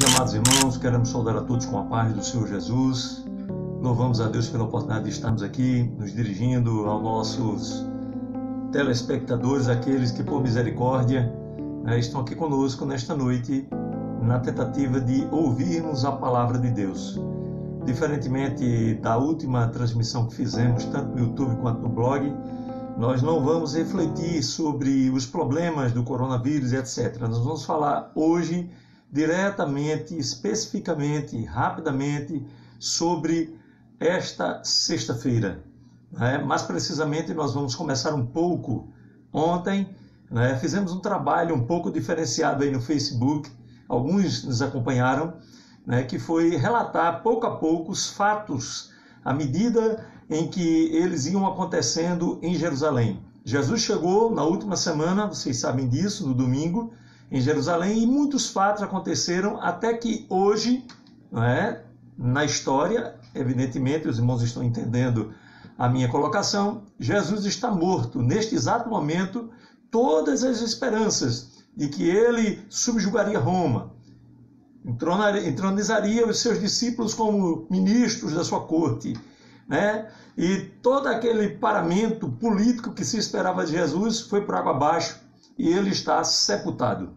Meus amados irmãos, queremos saudar a todos com a paz do Senhor Jesus. Louvamos a Deus pela oportunidade de estarmos aqui, nos dirigindo aos nossos telespectadores, aqueles que, por misericórdia, estão aqui conosco nesta noite, na tentativa de ouvirmos a palavra de Deus. Diferentemente da última transmissão que fizemos, tanto no YouTube quanto no blog, nós não vamos refletir sobre os problemas do coronavírus, etc. Nós vamos falar hoje diretamente, especificamente, rapidamente, sobre esta sexta-feira. Mais precisamente, nós vamos começar um pouco ontem. Fizemos um trabalho um pouco diferenciado aí no Facebook, alguns nos acompanharam, que foi relatar pouco a pouco os fatos, à medida em que eles iam acontecendo em Jerusalém. Jesus chegou na última semana, vocês sabem disso, no domingo, em Jerusalém, e muitos fatos aconteceram até que hoje, na história, evidentemente, os irmãos estão entendendo a minha colocação, Jesus está morto. Neste exato momento, todas as esperanças de que ele subjugaria Roma, entronizaria os seus discípulos como ministros da sua corte, e todo aquele paramento político que se esperava de Jesus foi por água abaixo, e ele está sepultado.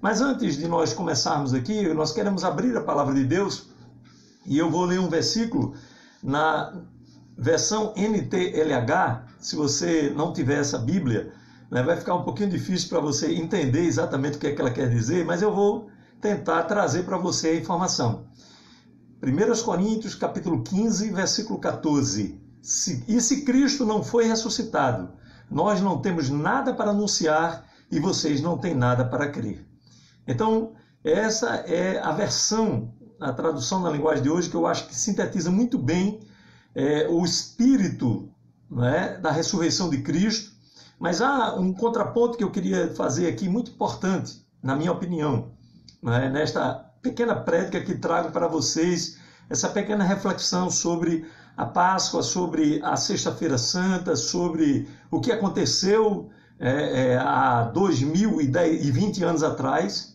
Mas antes de nós começarmos aqui, nós queremos abrir a palavra de Deus, e eu vou ler um versículo na versão NTLH. Se você não tiver essa Bíblia, vai ficar um pouquinho difícil para você entender exatamente o que é que ela quer dizer, mas eu vou tentar trazer para você a informação. 1 Coríntios, capítulo 15, versículo 14. E se Cristo não foi ressuscitado, nós não temos nada para anunciar e vocês não têm nada para crer. Então, essa é a versão, a tradução na linguagem de hoje, que eu acho que sintetiza muito bem o espírito da ressurreição de Cristo. Mas há um contraponto que eu queria fazer aqui, muito importante, na minha opinião, nesta pequena prédica que trago para vocês, essa pequena reflexão sobre a Páscoa, sobre a Sexta-feira Santa, sobre o que aconteceu há 2020 anos atrás,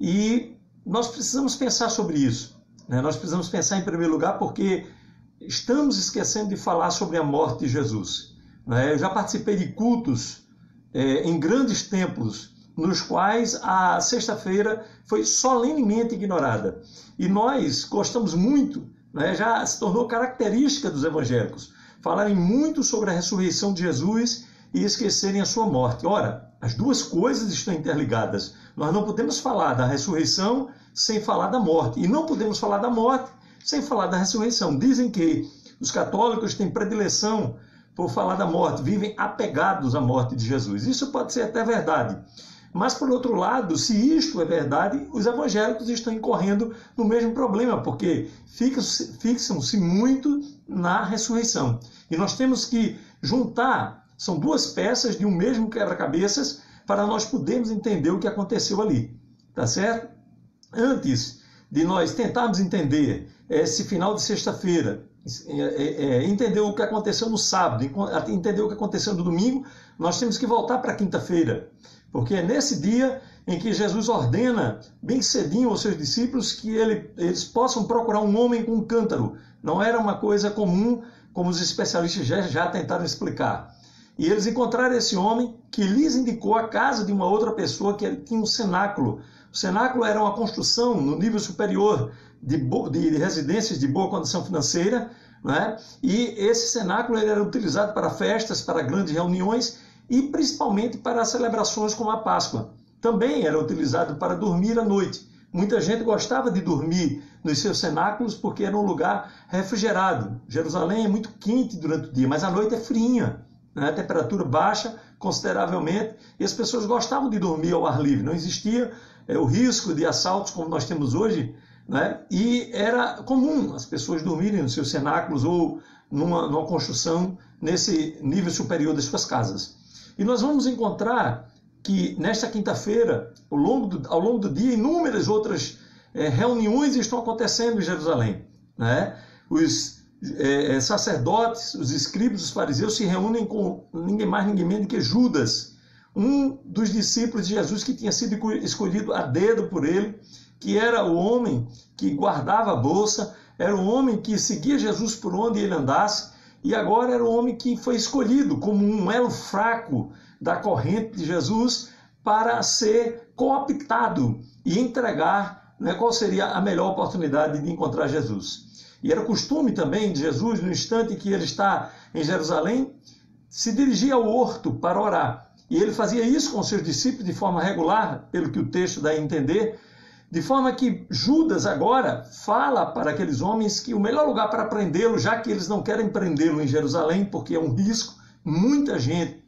e nós precisamos pensar sobre isso, nós precisamos pensar em primeiro lugar, porque estamos esquecendo de falar sobre a morte de Jesus. Eu já participei de cultos em grandes templos, nos quais a sexta-feira foi solenemente ignorada. E nós gostamos muito, já se tornou característica dos evangélicos, falarem muito sobre a ressurreição de Jesus e esquecerem a sua morte. Ora, as duas coisas estão interligadas. Nós não podemos falar da ressurreição sem falar da morte. E não podemos falar da morte sem falar da ressurreição. Dizem que os católicos têm predileção por falar da morte, vivem apegados à morte de Jesus. Isso pode ser até verdade. Mas, por outro lado, se isto é verdade, os evangélicos estão incorrendo no mesmo problema, porque fixam-se muito na ressurreição. E nós temos que juntar, são duas peças de um mesmo quebra-cabeças, para nós podermos entender o que aconteceu ali. Tá certo? Antes de nós tentarmos entender esse final de sexta-feira, entender o que aconteceu no sábado, entender o que aconteceu no domingo, nós temos que voltar para quinta-feira. Porque é nesse dia em que Jesus ordena bem cedinho aos seus discípulos que eles possam procurar um homem com um cântaro. Não era uma coisa comum, como os especialistas já tentaram explicar. E eles encontraram esse homem que lhes indicou a casa de uma outra pessoa que tinha um cenáculo. O cenáculo era uma construção no nível superior de residências de boa condição financeira, e esse cenáculo era utilizado para festas, para grandes reuniões, e principalmente para celebrações como a Páscoa. Também era utilizado para dormir à noite. Muita gente gostava de dormir nos seus cenáculos porque era um lugar refrigerado. Jerusalém é muito quente durante o dia, mas a noite é fria, a temperatura baixa consideravelmente, e as pessoas gostavam de dormir ao ar livre. Não existia o risco de assaltos como nós temos hoje, e era comum as pessoas dormirem nos seus cenáculos ou numa construção nesse nível superior das suas casas. E nós vamos encontrar que nesta quinta-feira, ao longo do dia, inúmeras outras reuniões estão acontecendo em Jerusalém. Os sacerdotes, os escribas, os fariseus se reúnem com ninguém mais, ninguém menos que Judas, um dos discípulos de Jesus que tinha sido escolhido a dedo por ele, que era o homem que guardava a bolsa, era o homem que seguia Jesus por onde ele andasse, e agora era o homem que foi escolhido como um elo fraco da corrente de Jesus para ser cooptado e entregar, né, qual seria a melhor oportunidade de encontrar Jesus. E era costume também de Jesus, no instante que ele está em Jerusalém, se dirigir ao horto para orar. E ele fazia isso com seus discípulos de forma regular, pelo que o texto dá a entender, de forma que Judas agora fala para aqueles homens que o melhor lugar para prendê-lo, já que eles não querem prendê-lo em Jerusalém, porque é um risco, muita gente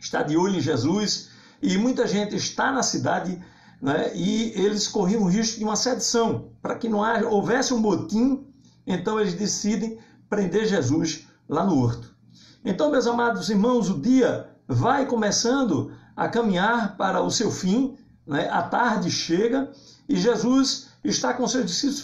está de olho em Jesus e muita gente está na cidade, né, e eles corriam o risco de uma sedição. Para que não houvesse um motim, então eles decidem prender Jesus lá no horto. Então, meus amados irmãos, o dia vai começando a caminhar para o seu fim, né? A tarde chega e Jesus está com seus discípulos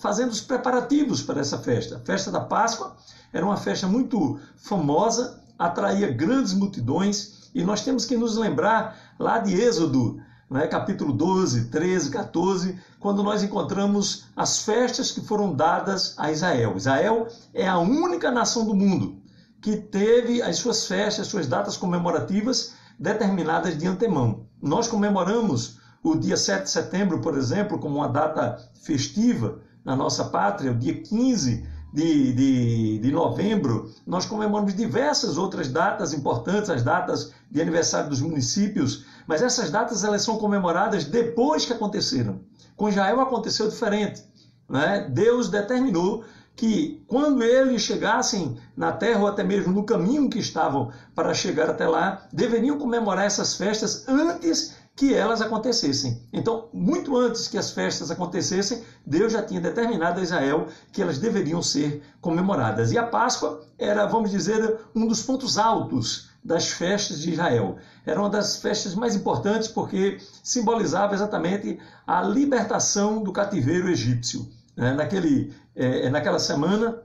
fazendo os preparativos para essa festa. A festa da Páscoa era uma festa muito famosa, atraía grandes multidões, e nós temos que nos lembrar lá de Êxodo, né? Capítulo 12, 13, 14, quando nós encontramos as festas que foram dadas a Israel. Israel é a única nação do mundo que teve as suas festas, as suas datas comemorativas determinadas de antemão. Nós comemoramos o dia 7 de setembro, por exemplo, como uma data festiva na nossa pátria. O dia 15 de novembro, nós comemoramos diversas outras datas importantes, as datas de aniversário dos municípios, mas essas datas elas são comemoradas depois que aconteceram. Com Israel aconteceu diferente, né? Deus determinou que quando eles chegassem na terra, ou até mesmo no caminho que estavam para chegar até lá, deveriam comemorar essas festas antes que elas acontecessem. Então, muito antes que as festas acontecessem, Deus já tinha determinado a Israel que elas deveriam ser comemoradas. E a Páscoa era, vamos dizer, um dos pontos altos das festas de Israel. Era uma das festas mais importantes porque simbolizava exatamente a libertação do cativeiro egípcio. Naquela semana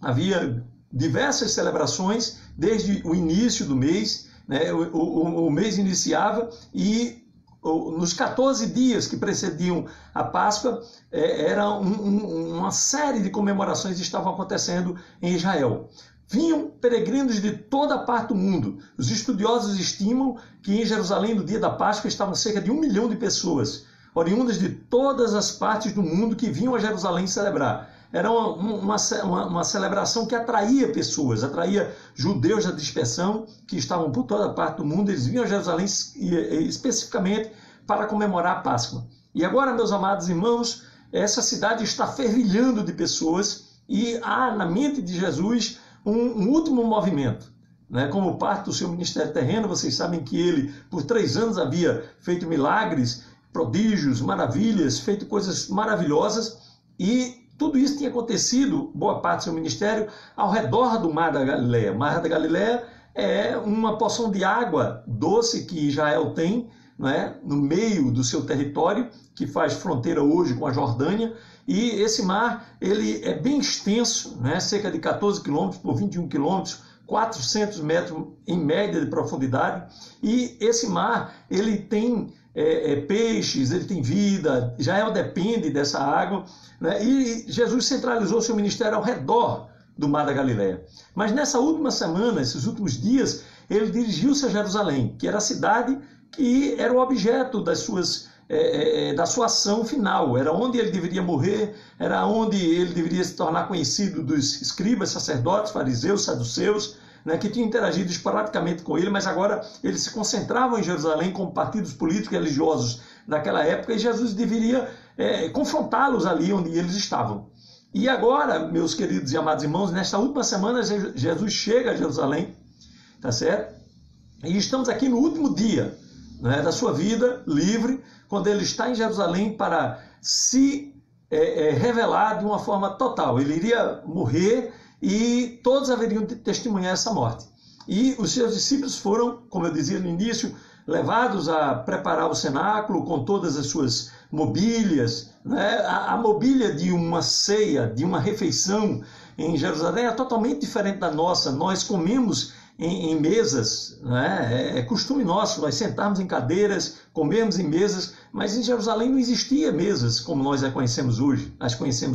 havia diversas celebrações desde o início do mês, né? O mês iniciava e nos 14 dias que precediam a Páscoa era uma série de comemorações que estavam acontecendo em Israel. Vinham peregrinos de toda a parte do mundo. Os estudiosos estimam que em Jerusalém, no dia da Páscoa, estavam cerca de 1 milhão de pessoas, oriundas de todas as partes do mundo, que vinham a Jerusalém celebrar. Era uma celebração que atraía pessoas, atraía judeus da dispersão, que estavam por toda a parte do mundo. Eles vinham a Jerusalém especificamente para comemorar a Páscoa. E agora, meus amados irmãos, essa cidade está fervilhando de pessoas, e há na mente de Jesus um último movimento. Como parte do seu ministério terreno, vocês sabem que ele, por 3 anos, havia feito milagres, prodígios, maravilhas, feito coisas maravilhosas, e tudo isso tinha acontecido, boa parte do seu ministério, ao redor do Mar da Galileia. O Mar da Galileia é uma porção de água doce que Israel tem, né, no meio do seu território, que faz fronteira hoje com a Jordânia, e esse mar ele é bem extenso, né, cerca de 14 quilômetros por 21 quilômetros, 400 metros em média de profundidade, e esse mar ele tem peixes, ele tem vida, Israel depende dessa água, né? E Jesus centralizou seu ministério ao redor do Mar da Galileia. Mas nessa última semana, esses últimos dias, ele dirigiu-se a Jerusalém, que era a cidade que era o objeto da sua ação final. Era onde ele deveria morrer, era onde ele deveria se tornar conhecido dos escribas, sacerdotes, fariseus, saduceus, né, que tinham interagido esporadicamente com ele, mas agora eles se concentravam em Jerusalém com partidos políticos e religiosos daquela época, e Jesus deveria confrontá-los ali onde eles estavam. E agora, meus queridos e amados irmãos, nesta última semana Jesus chega a Jerusalém, tá certo? E estamos aqui no último dia, né, da sua vida livre, quando ele está em Jerusalém para se revelar de uma forma total. Ele iria morrer, e todos haveriam de testemunhar essa morte. E os seus discípulos foram, como eu dizia no início, levados a preparar o cenáculo com todas as suas mobílias, né? A mobília de uma ceia, de uma refeição em Jerusalém é totalmente diferente da nossa. Nós comemos em mesas, né? É costume nosso nós sentarmos em cadeiras, comemos em mesas, mas em Jerusalém não existia mesas como nós as conhecemos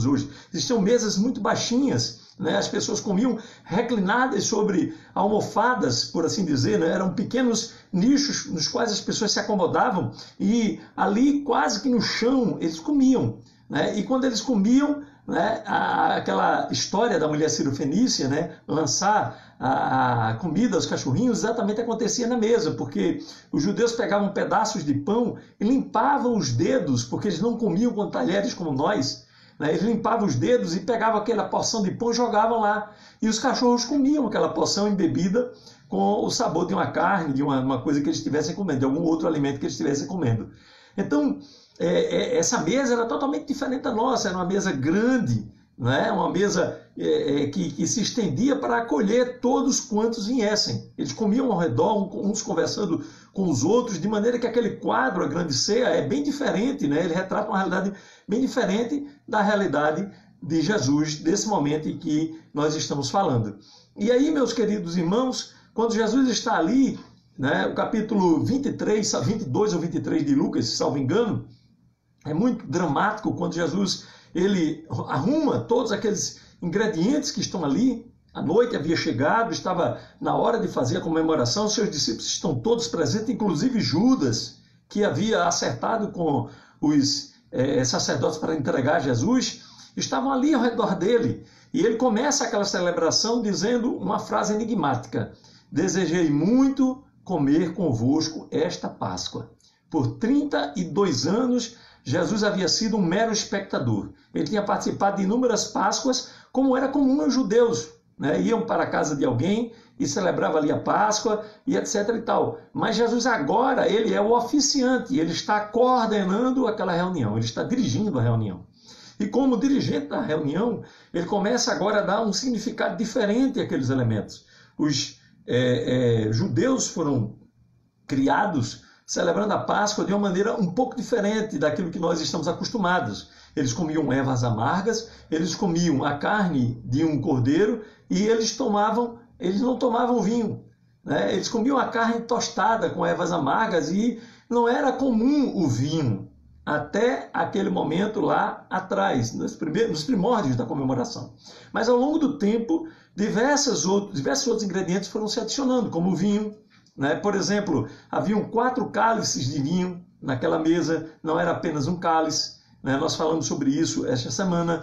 hoje. Existiam mesas muito baixinhas, né? As pessoas comiam reclinadas sobre almofadas, por assim dizer, né? Eram pequenos nichos nos quais as pessoas se acomodavam e ali quase que no chão eles comiam, né? E quando eles comiam, né, aquela história da mulher cirofenícia, né, lançar a comida aos cachorrinhos, exatamente acontecia na mesa, porque os judeus pegavam pedaços de pão e limpavam os dedos, porque eles não comiam com talheres como nós, né, eles limpavam os dedos e pegavam aquela porção de pão e jogavam lá, e os cachorros comiam aquela porção embebida com o sabor de uma carne, de uma coisa que eles estivessem comendo, de algum outro alimento que eles estivessem comendo. Então, essa mesa era totalmente diferente da nossa, era uma mesa grande, né? Uma mesa que se estendia para acolher todos quantos viessem. Eles comiam ao redor, uns conversando com os outros, de maneira que aquele quadro, a grande ceia, é bem diferente, né? Ele retrata uma realidade bem diferente da realidade de Jesus, desse momento em que nós estamos falando. E aí, meus queridos irmãos, quando Jesus está ali, né, o capítulo 23, 22 ou 23 de Lucas, salvo engano, é muito dramático quando Jesus ele arruma todos aqueles ingredientes que estão ali. A noite havia chegado, estava na hora de fazer a comemoração, seus discípulos estão todos presentes, inclusive Judas, que havia acertado com os sacerdotes para entregar Jesus, estavam ali ao redor dele. E ele começa aquela celebração dizendo uma frase enigmática: desejei muito comer convosco esta Páscoa. Por 32 anos, Jesus havia sido um mero espectador. Ele tinha participado de inúmeras Páscoas, como era comum aos judeus, né? Iam para a casa de alguém e celebrava ali a Páscoa, e etc. e tal. Mas Jesus agora, ele é o oficiante, ele está coordenando aquela reunião, ele está dirigindo a reunião. E como dirigente da reunião, ele começa agora a dar um significado diferente àqueles elementos. Os judeus foram criados celebrando a Páscoa de uma maneira um pouco diferente daquilo que nós estamos acostumados. Eles comiam ervas amargas, eles comiam a carne de um cordeiro e eles não tomavam vinho, né? Eles comiam a carne tostada com ervas amargas e não era comum o vinho até aquele momento lá atrás, nos primórdios da comemoração. Mas ao longo do tempo, diversos outros ingredientes foram se adicionando, como o vinho, né? Por exemplo, haviam 4 cálices de vinho naquela mesa, não era apenas um cálice, né? Nós falamos sobre isso esta semana.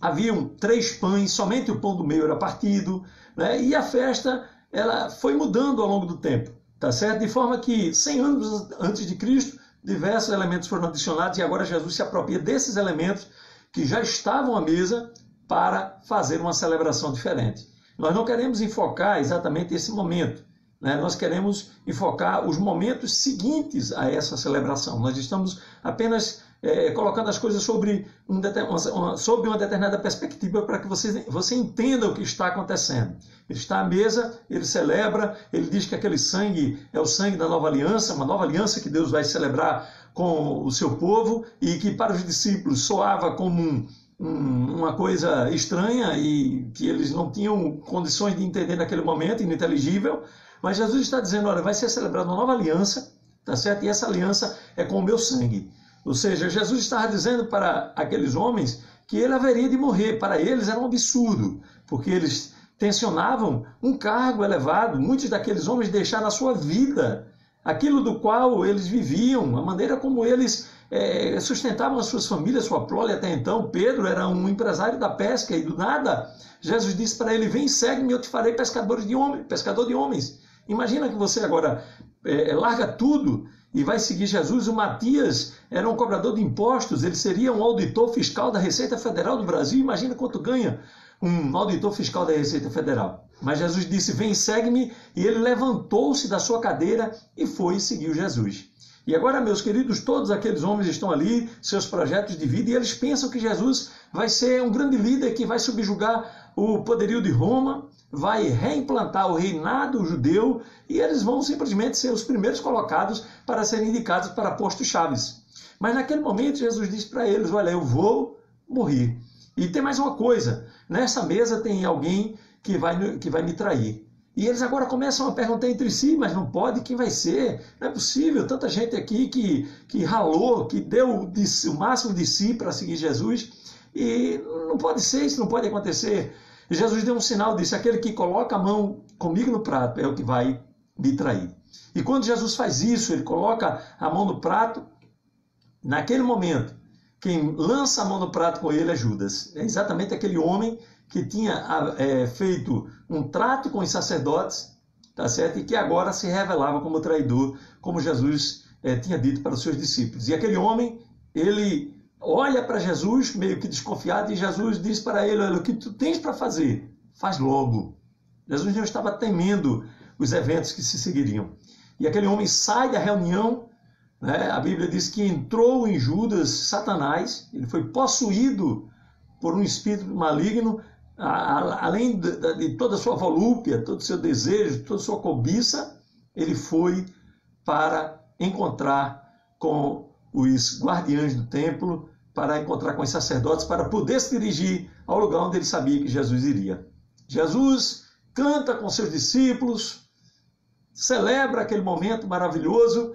Haviam 3 pães, somente o pão do meio era partido, né? E a festa ela foi mudando ao longo do tempo, tá certo? De forma que 100 anos antes de Cristo, diversos elementos foram adicionados e agora Jesus se apropria desses elementos que já estavam à mesa para fazer uma celebração diferente. Nós não queremos enfocar exatamente esse momento, né? Nós queremos enfocar os momentos seguintes a essa celebração. Nós estamos apenas colocando as coisas sobre uma determinada perspectiva para que você entenda o que está acontecendo. Ele está à mesa, ele celebra, ele diz que aquele sangue é o sangue da nova aliança, uma nova aliança que Deus vai celebrar com o seu povo e que para os discípulos soava como uma coisa estranha e que eles não tinham condições de entender naquele momento, ininteligível, mas Jesus está dizendo, olha, vai ser celebrada uma nova aliança, tá certo? E essa aliança é com o meu sangue. Ou seja, Jesus estava dizendo para aqueles homens que ele haveria de morrer. Para eles era um absurdo, porque eles tensionavam um cargo elevado. Muitos daqueles homens deixaram a sua vida, aquilo do qual eles viviam, a maneira como eles sustentavam as suas famílias, sua prole até então. Pedro era um empresário da pesca e do nada Jesus disse para ele, vem, segue-me, eu te farei pescador de homens. Imagina que você agora larga tudo e vai seguir Jesus. O Matias era um cobrador de impostos, ele seria um auditor fiscal da Receita Federal do Brasil. Imagina quanto ganha um auditor fiscal da Receita Federal. Mas Jesus disse, vem, segue-me, e ele levantou-se da sua cadeira e foi e seguiu Jesus. E agora, meus queridos, todos aqueles homens estão ali, seus projetos de vida, e eles pensam que Jesus vai ser um grande líder que vai subjugar o poderio de Roma, vai reimplantar o reinado judeu, e eles vão simplesmente ser os primeiros colocados para serem indicados para postos chaves. Mas naquele momento Jesus disse para eles, olha, eu vou morrer. E tem mais uma coisa, nessa mesa tem alguém que vai me trair. E eles agora começam a perguntar entre si, mas não pode, quem vai ser? Não é possível, tanta gente aqui que ralou, que deu o máximo de si para seguir Jesus, e não pode ser, isso não pode acontecer. Jesus deu um sinal, disse, aquele que coloca a mão comigo no prato é o que vai me trair. E quando Jesus faz isso, ele coloca a mão no prato, naquele momento, quem lança a mão no prato com ele é Judas. É exatamente aquele homem que tinha feito um trato com os sacerdotes, tá certo? E que agora se revelava como traidor, como Jesus tinha dito para os seus discípulos. E aquele homem, ele olha para Jesus, meio que desconfiado, e Jesus diz para ele, olha, o que tu tens para fazer, faz logo. Jesus não estava temendo os eventos que se seguiriam. E aquele homem sai da reunião, né? A Bíblia diz que entrou em Judas Satanás, ele foi possuído por um espírito maligno, além de toda a sua volúpia, todo o seu desejo, toda a sua cobiça, ele foi para encontrar com os guardiães do templo, para encontrar com os sacerdotes, para poder se dirigir ao lugar onde ele sabia que Jesus iria. Jesus canta com seus discípulos, celebra aquele momento maravilhoso,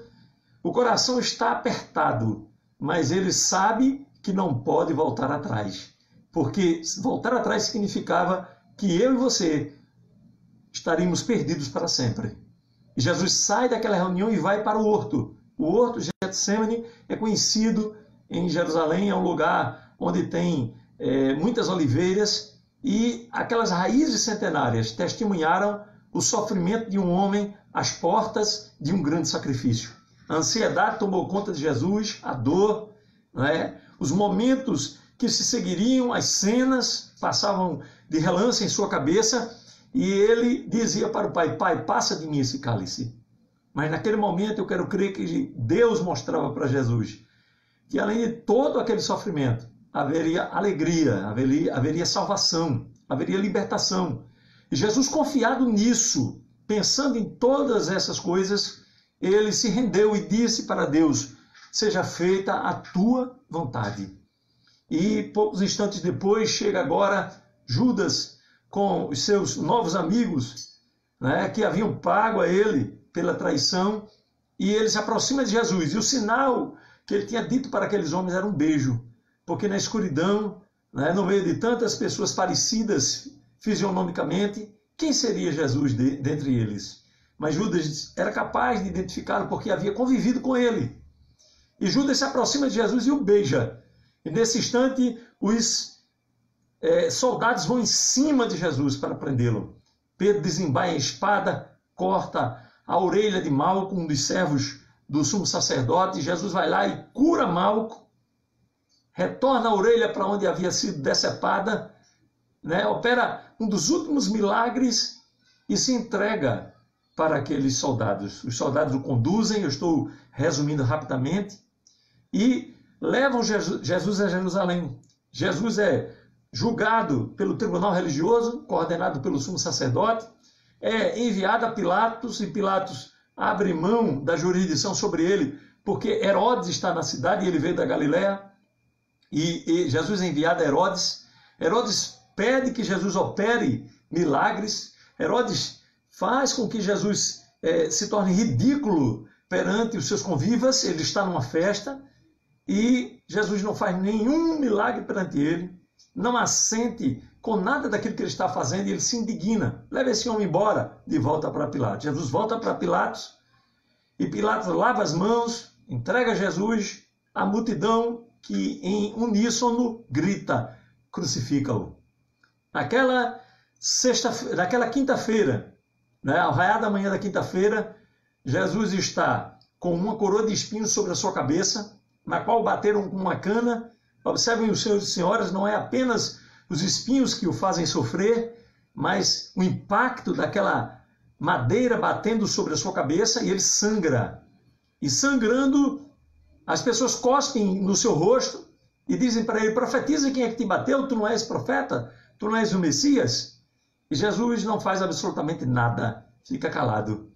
o coração está apertado, mas ele sabe que não pode voltar atrás, porque voltar atrás significava que eu e você estaríamos perdidos para sempre. E Jesus sai daquela reunião e vai para o horto. O horto de Getsêmani é conhecido em Jerusalém, é um lugar onde tem muitas oliveiras, e aquelas raízes centenárias testemunharam o sofrimento de um homem às portas de um grande sacrifício. A ansiedade tomou conta de Jesus, a dor, né? Os momentos que se seguiriam, as cenas passavam de relance em sua cabeça, e ele dizia para o Pai, Pai, passa de mim esse cálice. Mas naquele momento eu quero crer que Deus mostrava para Jesus que além de todo aquele sofrimento, haveria alegria, haveria salvação, haveria libertação. E Jesus, confiado nisso, pensando em todas essas coisas, ele se rendeu e disse para Deus, seja feita a tua vontade. E poucos instantes depois chega agora Judas com os seus novos amigos, né, que haviam pago a ele pela traição, e ele se aproxima de Jesus. E o sinal que ele tinha dito para aqueles homens era um beijo, porque na escuridão, né, no meio de tantas pessoas parecidas fisionomicamente, quem seria Jesus dentre eles? Mas Judas era capaz de identificá-lo porque havia convivido com ele. E Judas se aproxima de Jesus e o beija. E nesse instante, os soldados vão em cima de Jesus para prendê-lo. Pedro desembaia a espada, corta a orelha de Malco, um dos servos do sumo sacerdote. Jesus vai lá e cura Malco, retorna a orelha para onde havia sido decepada, né? Opera um dos últimos milagres e se entrega para aqueles soldados. Os soldados o conduzem, eu estou resumindo rapidamente, e levam Jesus a Jerusalém. Jesus é julgado pelo tribunal religioso, coordenado pelo sumo sacerdote, é enviado a Pilatos, e Pilatos abre mão da jurisdição sobre ele, porque Herodes está na cidade, e ele veio da Galiléia, e Jesus é enviado a Herodes. Herodes pede que Jesus opere milagres, Herodes faz com que Jesus se torne ridículo perante os seus convivas, ele está numa festa, e Jesus não faz nenhum milagre perante ele, não assente com nada daquilo que ele está fazendo, e ele se indigna. Leva esse homem embora, de volta para Pilatos. Jesus volta para Pilatos, e Pilatos lava as mãos, entrega a Jesus, a multidão que em uníssono grita, crucifica-o. Naquela quinta-feira, né, ao raiar da manhã da quinta-feira, Jesus está com uma coroa de espinhos sobre a sua cabeça, na qual bateram com uma cana. Observem os senhores e senhoras, não é apenas os espinhos que o fazem sofrer, mas o impacto daquela madeira batendo sobre a sua cabeça, e ele sangra. E sangrando, as pessoas cospem no seu rosto e dizem para ele, profetiza quem é que te bateu, tu não és profeta, tu não és o Messias. E Jesus não faz absolutamente nada, fica calado.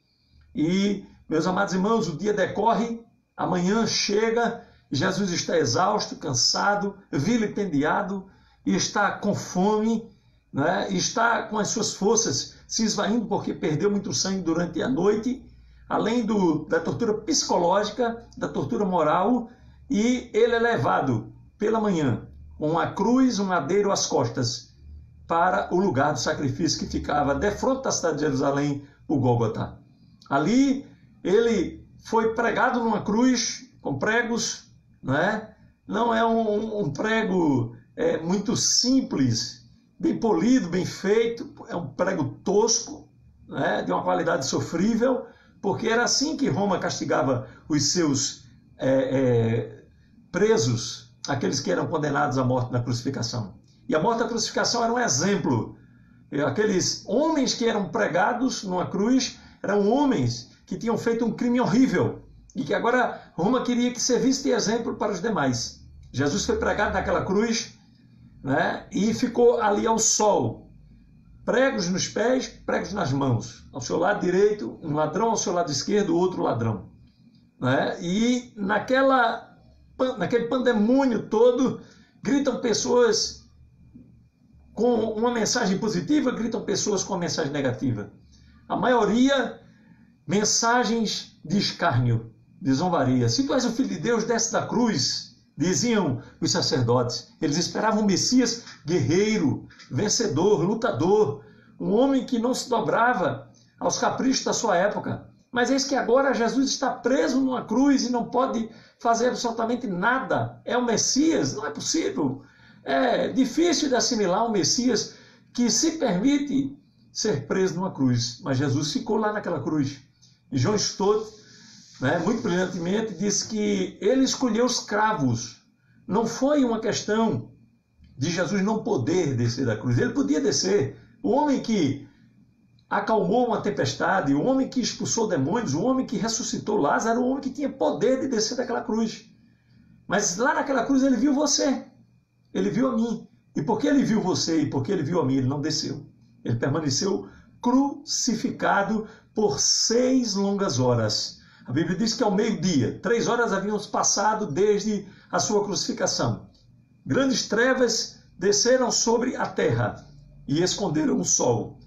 E, meus amados irmãos, o dia decorre, amanhã chega, Jesus está exausto, cansado, vilipendiado, e está com fome, né? Está com as suas forças se esvaindo porque perdeu muito sangue durante a noite, além da tortura psicológica, da tortura moral, e ele é levado pela manhã com a cruz, um madeiro às costas, para o lugar do sacrifício que ficava defronte da cidade de Jerusalém, o Gólgota. Ali ele foi pregado numa cruz com pregos, né? Não é um prego muito simples, bem polido, bem feito, é um prego tosco, né? De uma qualidade sofrível, porque era assim que Roma castigava os seus presos, aqueles que eram condenados à morte na crucificação. E a morte na crucificação era um exemplo. Aqueles homens que eram pregados numa cruz eram homens que tinham feito um crime horrível e que agora Roma queria que servisse de exemplo para os demais. Jesus foi pregado naquela cruz, né, e ficou ali ao sol, pregos nos pés, pregos nas mãos. Ao seu lado direito, um ladrão, ao seu lado esquerdo, outro ladrão. Né? E naquele pandemônio todo, gritam pessoas com uma mensagem positiva, gritam pessoas com uma mensagem negativa. A maioria, mensagens de escárnio, de zombaria. Se tu és o Filho de Deus, desce da cruz, diziam os sacerdotes. Eles esperavam um Messias guerreiro, vencedor, lutador, um homem que não se dobrava aos caprichos da sua época. Mas eis que agora Jesus está preso numa cruz e não pode fazer absolutamente nada. É o Messias? Não é possível. É difícil de assimilar um Messias que se permite ser preso numa cruz. Mas Jesus ficou lá naquela cruz. E João Stott, né, muito brilhantemente, disse que ele escolheu os cravos. Não foi uma questão de Jesus não poder descer da cruz. Ele podia descer. O homem que acalmou uma tempestade, o homem que expulsou demônios, o homem que ressuscitou Lázaro, o homem que tinha poder de descer daquela cruz. Mas lá naquela cruz ele viu você, ele viu a mim. E porque ele viu você e porque ele viu a mim, ele não desceu. Ele permaneceu crucificado por 6 longas horas. A Bíblia diz que ao meio-dia, 3 horas haviam passado desde a sua crucificação. Grandes trevas desceram sobre a terra e esconderam o sol.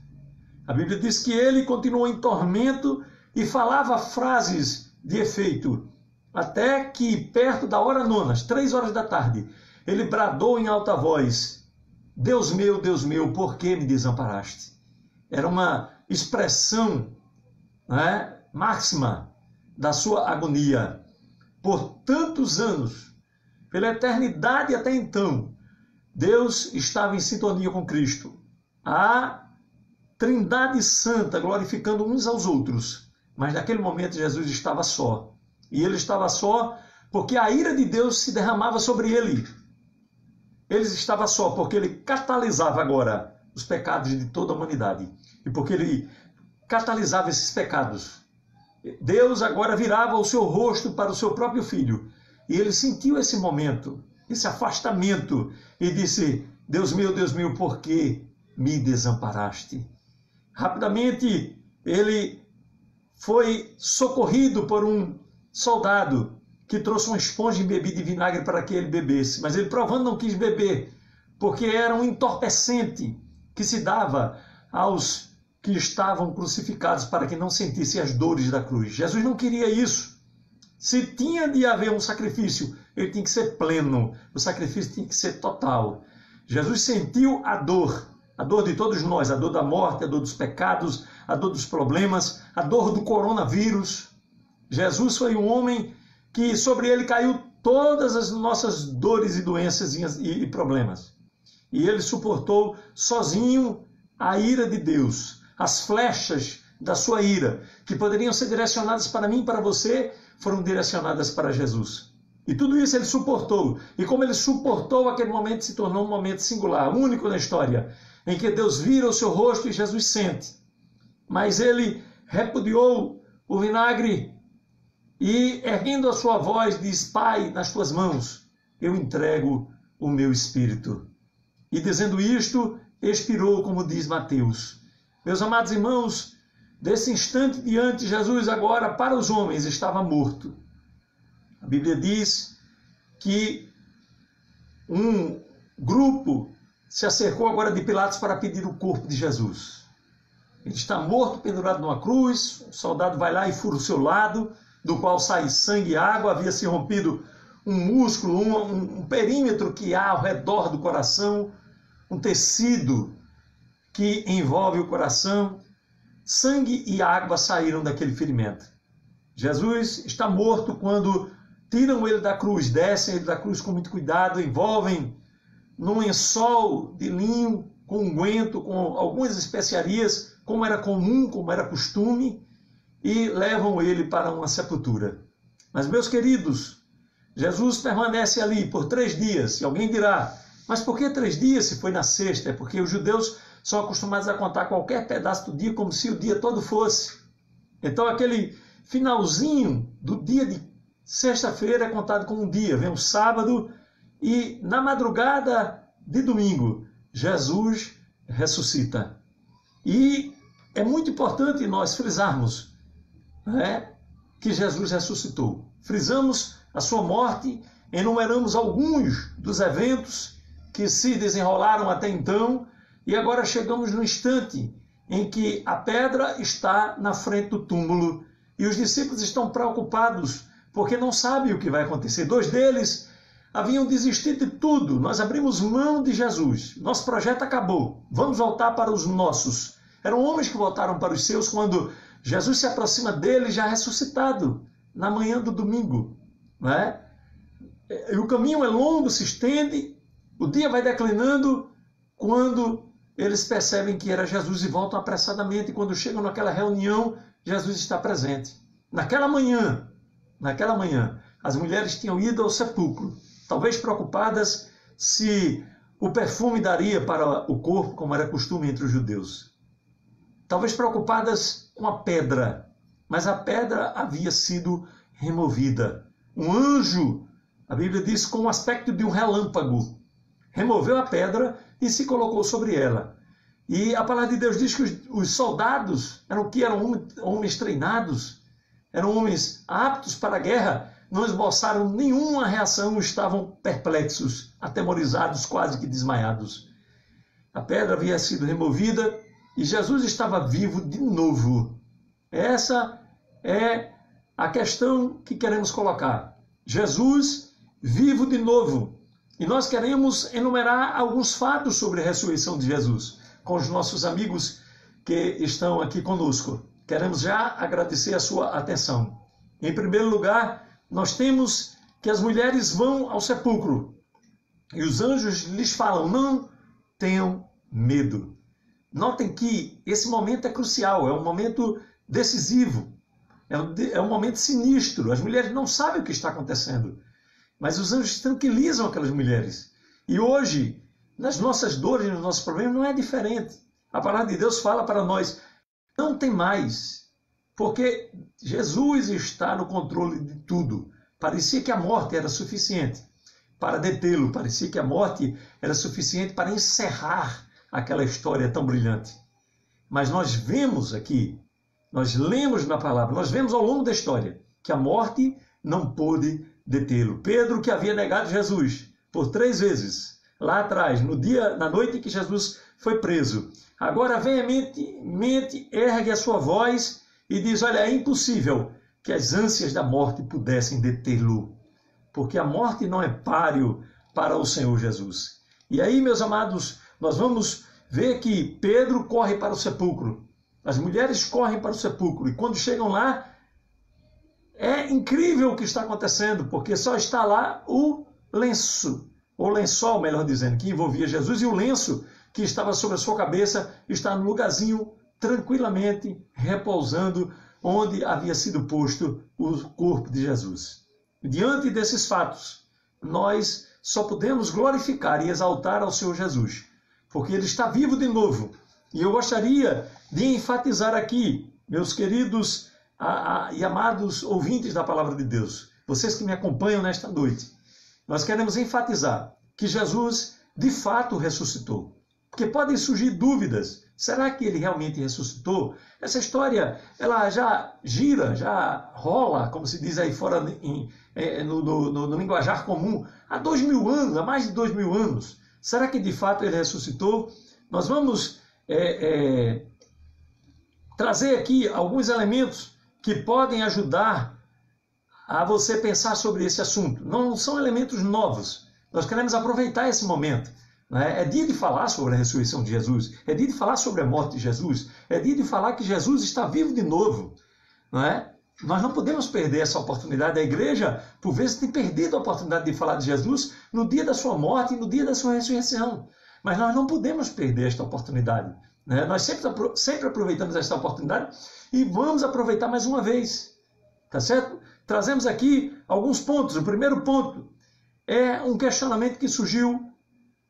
A Bíblia diz que ele continuou em tormento e falava frases de efeito, até que perto da hora nona, às 3 horas da tarde, ele bradou em alta voz: Deus meu, por que me desamparaste? Era uma expressão, né, máxima da sua agonia. Por tantos anos, pela eternidade até então, Deus estava em sintonia com Cristo. A Trindade Santa, glorificando uns aos outros. Mas naquele momento Jesus estava só. E ele estava só porque a ira de Deus se derramava sobre ele. Ele estava só porque ele catalisava agora os pecados de toda a humanidade. E porque ele catalisava esses pecados, Deus agora virava o seu rosto para o seu próprio filho. E ele sentiu esse momento, esse afastamento, e disse: Deus meu, por que me desamparaste? Rapidamente ele foi socorrido por um soldado que trouxe uma esponja embebida de vinagre para que ele bebesse. Mas ele, provando, não quis beber, porque era um entorpecente que se dava aos que estavam crucificados para que não sentissem as dores da cruz. Jesus não queria isso. Se tinha de haver um sacrifício, ele tinha que ser pleno. O sacrifício tinha que ser total. Jesus sentiu a dor. A dor de todos nós, a dor da morte, a dor dos pecados, a dor dos problemas, a dor do coronavírus. Jesus foi um homem que sobre ele caiu todas as nossas dores e doenças e problemas. E ele suportou sozinho a ira de Deus, as flechas da sua ira, que poderiam ser direcionadas para mim e para você, foram direcionadas para Jesus. E tudo isso ele suportou. E como ele suportou, aquele momento se tornou um momento singular, único na história, em que Deus vira o seu rosto e Jesus sente. Mas ele repudiou o vinagre e, erguendo a sua voz, diz: Pai, nas tuas mãos eu entrego o meu espírito. E dizendo isto, expirou, como diz Mateus. Meus amados irmãos, desse instante diante, Jesus agora, para os homens, estava morto. A Bíblia diz que um grupo se acercou agora de Pilatos para pedir o corpo de Jesus. Ele está morto, pendurado numa cruz, o soldado vai lá e fura o seu lado, do qual sai sangue e água, havia se rompido um músculo, um perímetro que há ao redor do coração, um tecido que envolve o coração. Sangue e água saíram daquele ferimento. Jesus está morto quando tiram ele da cruz, descem ele da cruz com muito cuidado, envolvem num lençol de linho, com unguento, com algumas especiarias, como era comum, como era costume, e levam ele para uma sepultura. Mas, meus queridos, Jesus permanece ali por 3 dias, e alguém dirá, mas por que 3 dias se foi na sexta? É porque os judeus são acostumados a contar qualquer pedaço do dia como se o dia todo fosse. Então aquele finalzinho do dia de sexta-feira é contado como um dia, vem um sábado, e na madrugada de domingo, Jesus ressuscita. E é muito importante nós frisarmos, né, que Jesus ressuscitou. Frisamos a sua morte, enumeramos alguns dos eventos que se desenrolaram até então, e agora chegamos no instante em que a pedra está na frente do túmulo e os discípulos estão preocupados porque não sabem o que vai acontecer. 2 deles haviam desistido de tudo. Nós abrimos mão de Jesus. Nosso projeto acabou. Vamos voltar para os nossos. Eram homens que voltaram para os seus quando Jesus se aproxima deles já ressuscitado na manhã do domingo, né? E o caminho é longo, se estende, o dia vai declinando quando eles percebem que era Jesus e voltam apressadamente. E quando chegam naquela reunião, Jesus está presente. Naquela manhã, as mulheres tinham ido ao sepulcro, talvez preocupadas se o perfume daria para o corpo, como era costume entre os judeus. Talvez preocupadas com a pedra, mas a pedra havia sido removida. Um anjo, a Bíblia diz, com o aspecto de um relâmpago, removeu a pedra e se colocou sobre ela. E a palavra de Deus diz que os soldados eram homens treinados, eram homens aptos para a guerra, não esboçaram nenhuma reação, estavam perplexos, atemorizados, quase que desmaiados. A pedra havia sido removida e Jesus estava vivo de novo. Essa é a questão que queremos colocar. Jesus vivo de novo. E nós queremos enumerar alguns fatos sobre a ressurreição de Jesus com os nossos amigos que estão aqui conosco. Queremos já agradecer a sua atenção. Em primeiro lugar, nós temos que as mulheres vão ao sepulcro e os anjos lhes falam, não tenham medo. Notem que esse momento é crucial, é um momento decisivo, é um momento sinistro. As mulheres não sabem o que está acontecendo, mas os anjos tranquilizam aquelas mulheres. E hoje, nas nossas dores, nos nossos problemas, não é diferente. A palavra de Deus fala para nós, não tem mais. Porque Jesus está no controle de tudo. Parecia que a morte era suficiente para detê-lo. Parecia que a morte era suficiente para encerrar aquela história tão brilhante. Mas nós vemos aqui, nós lemos na palavra, nós vemos ao longo da história, que a morte não pôde detê-lo. Pedro, que havia negado Jesus por 3 vezes, lá atrás, na noite em que Jesus foi preso, agora veementemente ergue a sua voz e diz, olha, é impossível que as ânsias da morte pudessem detê-lo, porque a morte não é páreo para o Senhor Jesus. E aí, meus amados, nós vamos ver que Pedro corre para o sepulcro, as mulheres correm para o sepulcro, e quando chegam lá, é incrível o que está acontecendo, porque só está lá o lenço, ou lençol, melhor dizendo, que envolvia Jesus, e o lenço que estava sobre a sua cabeça está no lugarzinho tranquilamente repousando onde havia sido posto o corpo de Jesus. Diante desses fatos, nós só podemos glorificar e exaltar ao Senhor Jesus, porque Ele está vivo de novo. E eu gostaria de enfatizar aqui, meus queridos e amados ouvintes da Palavra de Deus, vocês que me acompanham nesta noite, nós queremos enfatizar que Jesus de fato ressuscitou. Porque podem surgir dúvidas, será que ele realmente ressuscitou? Essa história, ela já gira, já rola, como se diz aí fora no linguajar comum, há 2000 anos, há mais de 2000 anos. Será que de fato ele ressuscitou? Nós vamos trazer aqui alguns elementos que podem ajudar a você pensar sobre esse assunto. Não são elementos novos. Nós queremos aproveitar esse momento. É dia de falar sobre a ressurreição de Jesus. É dia de falar sobre a morte de Jesus. É dia de falar que Jesus está vivo de novo. Não é? Nós não podemos perder essa oportunidade. A igreja, por vezes, tem perdido a oportunidade de falar de Jesus no dia da sua morte e no dia da sua ressurreição. Mas nós não podemos perder esta oportunidade. Né? Nós sempre aproveitamos esta oportunidade e vamos aproveitar mais uma vez. Tá certo? Trazemos aqui alguns pontos. O primeiro ponto é um questionamento que surgiu,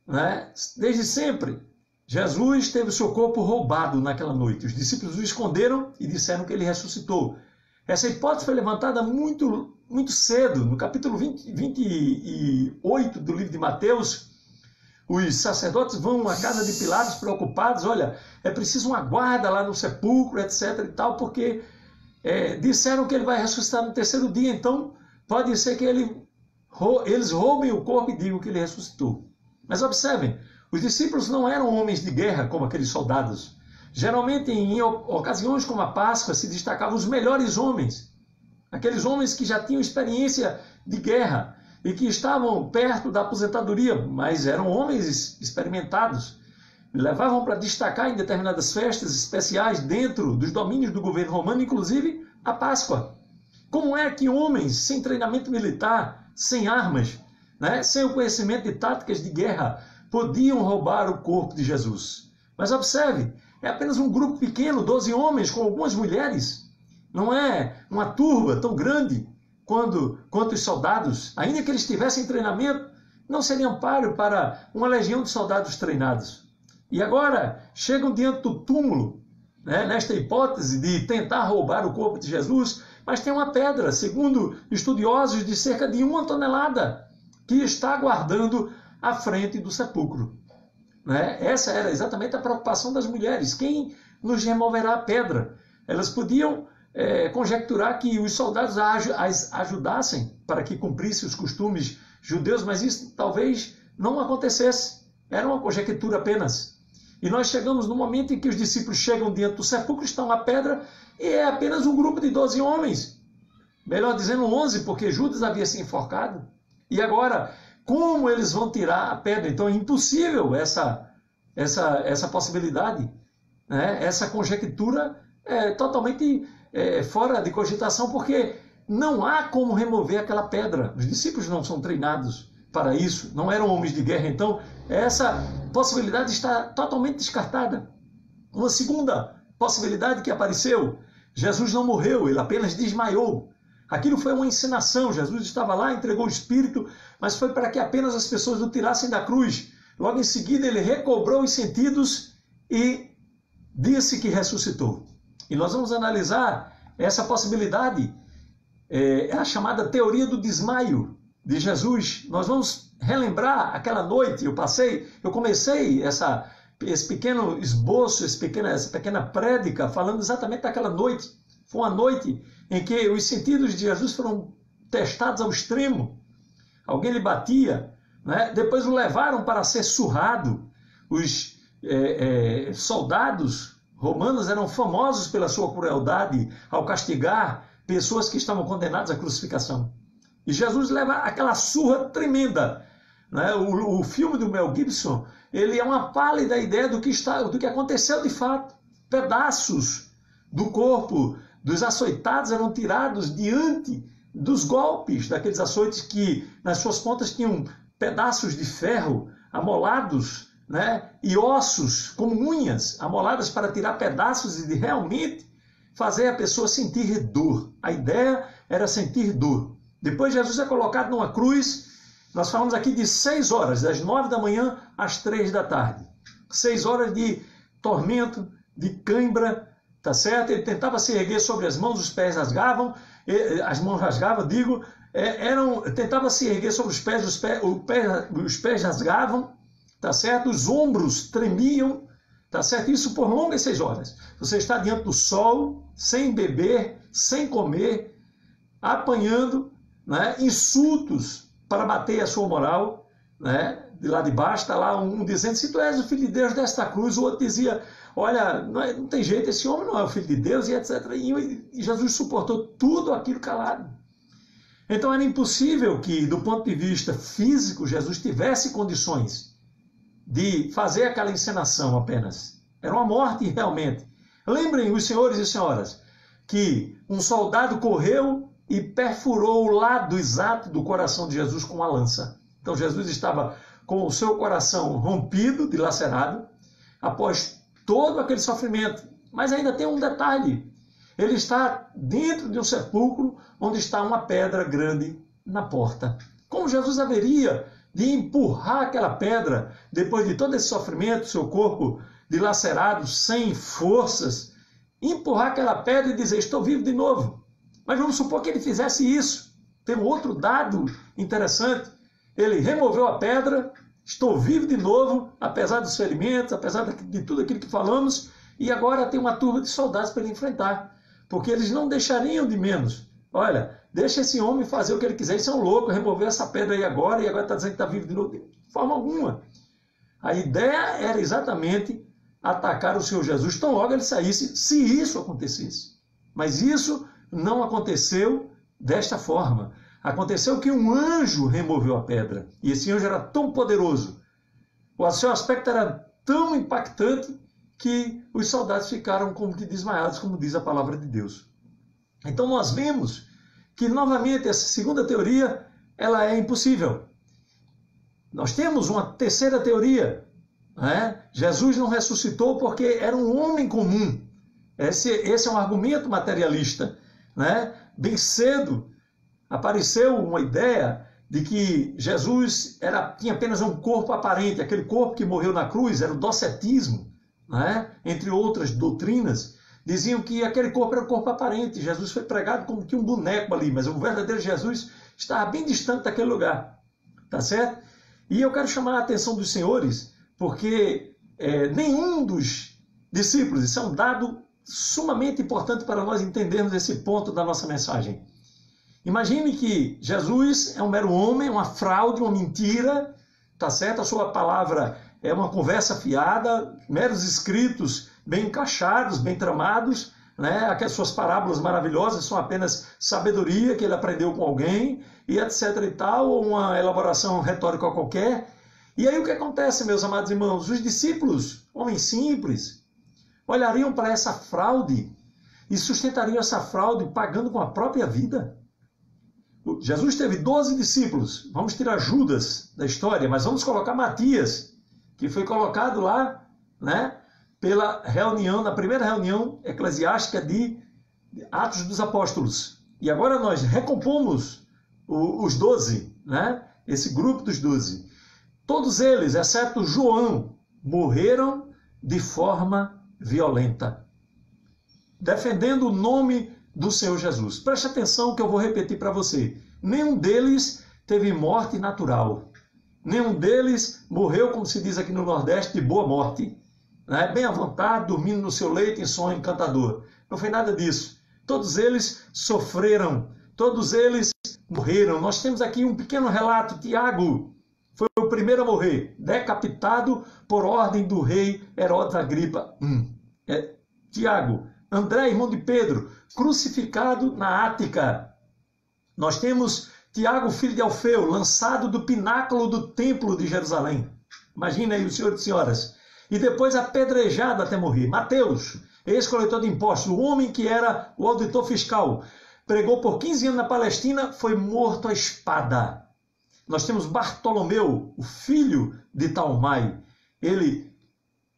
né? Desde sempre. Jesus teve o seu corpo roubado naquela noite. Os discípulos o esconderam e disseram que ele ressuscitou. Essa hipótese foi levantada muito, muito cedo. No capítulo 28 do livro de Mateus, os sacerdotes vão à casa de Pilatos preocupados. Olha, é preciso uma guarda lá no sepulcro, etc. e tal, porque disseram que ele vai ressuscitar no terceiro dia. Então, pode ser que eles roubem o corpo e digam que ele ressuscitou. Mas observem, os discípulos não eram homens de guerra como aqueles soldados. Geralmente, em ocasiões como a Páscoa, se destacavam os melhores homens. Aqueles homens que já tinham experiência de guerra e que estavam perto da aposentadoria, mas eram homens experimentados. Levavam para destacar em determinadas festas especiais dentro dos domínios do governo romano, inclusive a Páscoa. Como é que homens sem treinamento militar, sem armas, né, sem o conhecimento de táticas de guerra, podiam roubar o corpo de Jesus? Mas observe, é apenas um grupo pequeno, 12 homens com algumas mulheres. Não é uma turba tão grande quanto os soldados. Ainda que eles tivessem treinamento, não seria amparo para uma legião de soldados treinados. E agora chegam diante do túmulo, né, nesta hipótese de tentar roubar o corpo de Jesus, mas tem uma pedra, segundo estudiosos, de cerca de 1 tonelada, que está guardando à frente do sepulcro. Né? Essa era exatamente a preocupação das mulheres. Quem nos removerá a pedra? Elas podiam conjecturar que os soldados as ajudassem para que cumprisse os costumes judeus, mas isso talvez não acontecesse. Era uma conjectura apenas. E nós chegamos no momento em que os discípulos chegam diante do sepulcro, estão a pedra, e é apenas um grupo de 12 homens. Melhor dizendo, 11, porque Judas havia se enforcado. E agora, como eles vão tirar a pedra? Então é impossível essa possibilidade, né? Essa conjectura é totalmente fora de cogitação, porque não há como remover aquela pedra. Os discípulos não são treinados para isso, não eram homens de guerra, então essa possibilidade está totalmente descartada. Uma segunda possibilidade que apareceu: Jesus não morreu, ele apenas desmaiou. Aquilo foi uma encenação. Jesus estava lá, entregou o Espírito, mas foi para que apenas as pessoas o tirassem da cruz. Logo em seguida, ele recobrou os sentidos e disse que ressuscitou. E nós vamos analisar essa possibilidade, a chamada teoria do desmaio de Jesus. Nós vamos relembrar aquela noite. Eu comecei esse pequeno esboço, essa pequena prédica, falando exatamente daquela noite. Foi uma noite em que os sentidos de Jesus foram testados ao extremo. Alguém lhe batia, né? Depois o levaram para ser surrado. Os soldados romanos eram famosos pela sua crueldade ao castigar pessoas que estavam condenadas à crucificação. E Jesus leva aquela surra tremenda. Né? O filme do Mel Gibson, ele é uma pálida ideia do que aconteceu de fato. Pedaços do corpo dos açoitados eram tirados diante dos golpes, daqueles açoites que nas suas pontas tinham pedaços de ferro amolados, né, e ossos como unhas amoladas para tirar pedaços e de realmente fazer a pessoa sentir dor. A ideia era sentir dor. Depois Jesus é colocado numa cruz. Nós falamos aqui de 6 horas, das 9 da manhã às 3 da tarde. 6 horas de tormento, de cãibra. Tá certo? Ele tentava se erguer sobre as mãos, os pés rasgavam, tentava se erguer sobre os pés rasgavam, tá certo? Os ombros tremiam, tá certo? Isso por longas 6 horas. Você está diante do sol, sem beber, sem comer, apanhando, né? Insultos para bater a sua moral, né? De lá de baixo está lá um dizendo, se tu és o filho de Deus, desce da cruz. O outro dizia, olha, não tem jeito, esse homem não é o filho de Deus, e etc. E Jesus suportou tudo aquilo calado. Então era impossível que, do ponto de vista físico, Jesus tivesse condições de fazer aquela encenação apenas. Era uma morte realmente. Lembrem os senhores e senhoras que um soldado correu e perfurou o lado exato do coração de Jesus com uma lança. Então Jesus estava com o seu coração rompido, dilacerado, após todo aquele sofrimento. Mas ainda tem um detalhe. Ele está dentro de um sepulcro onde está uma pedra grande na porta. Como Jesus haveria de empurrar aquela pedra depois de todo esse sofrimento, seu corpo dilacerado, sem forças, empurrar aquela pedra e dizer, estou vivo de novo? Mas vamos supor que ele fizesse isso. Tem um outro dado interessante. Ele removeu a pedra, estou vivo de novo, apesar dos ferimentos, apesar de tudo aquilo que falamos, e agora tem uma turma de soldados para ele enfrentar, porque eles não deixariam de menos. Olha, deixa esse homem fazer o que ele quiser, isso é um louco, remover essa pedra aí agora, e agora está dizendo que está vivo de novo, de forma alguma. A ideia era exatamente atacar o Senhor Jesus, tão logo ele saísse, se isso acontecesse. Mas isso não aconteceu desta forma. Aconteceu que um anjo removeu a pedra. E esse anjo era tão poderoso, o seu aspecto era tão impactante, que os soldados ficaram como que desmaiados, como diz a palavra de Deus. Então nós vemos que, novamente, essa segunda teoria, ela é impossível. Nós temos uma terceira teoria, né? Jesus não ressuscitou porque era um homem comum. Esse é um argumento materialista, né? Bem cedo apareceu uma ideia de que Jesus tinha apenas um corpo aparente, aquele corpo que morreu na cruz, era o docetismo, né? Entre outras doutrinas, diziam que aquele corpo era um corpo aparente, Jesus foi pregado como que um boneco ali, mas o verdadeiro Jesus estava bem distante daquele lugar, tá certo? E eu quero chamar a atenção dos senhores, porque nenhum dos discípulos, isso é um dado sumamente importante para nós entendermos esse ponto da nossa mensagem. Imagine que Jesus é um mero homem, uma fraude, uma mentira, tá certo? A sua palavra é uma conversa fiada, meros escritos bem encaixados, bem tramados, né? Aquelas suas parábolas maravilhosas são apenas sabedoria que ele aprendeu com alguém, e etc e tal, ou uma elaboração retórica qualquer. E aí o que acontece, meus amados irmãos? Os discípulos, homens simples, olhariam para essa fraude e sustentariam essa fraude pagando com a própria vida. Jesus teve 12 discípulos, vamos tirar Judas da história, mas vamos colocar Matias, que foi colocado lá, né, pela reunião, na primeira reunião eclesiástica de Atos dos Apóstolos. E agora nós recompomos os 12, né, esse grupo dos 12. Todos eles, exceto João, morreram de forma violenta, defendendo o nome do Senhor Jesus. Preste atenção que eu vou repetir para você. Nenhum deles teve morte natural. Nenhum deles morreu, como se diz aqui no Nordeste, de boa morte, né? Bem à vontade, dormindo no seu leito em sonho encantador. Não foi nada disso. Todos eles sofreram. Todos eles morreram. Nós temos aqui um pequeno relato. Tiago foi o primeiro a morrer, decapitado por ordem do rei Herodes Agripa I. Tiago. André, irmão de Pedro, crucificado na Ática. Nós temos Tiago, filho de Alfeu, lançado do pináculo do templo de Jerusalém. Imagina aí, o senhor e senhoras. E depois apedrejado até morrer. Mateus, ex-coletor de impostos, o homem que era o auditor fiscal, pregou por 15 anos na Palestina, foi morto à espada. Nós temos Bartolomeu, o filho de Talmai. Ele,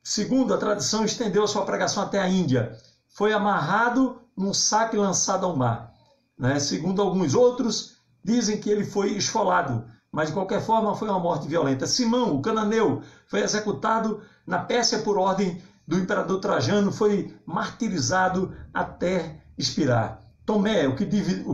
segundo a tradição, estendeu a sua pregação até a Índia. Foi amarrado num saco e lançado ao mar, né? Segundo alguns outros, dizem que ele foi esfolado, mas de qualquer forma foi uma morte violenta. Simão, o cananeu, foi executado na Pérsia por ordem do imperador Trajano, foi martirizado até expirar. Tomé, o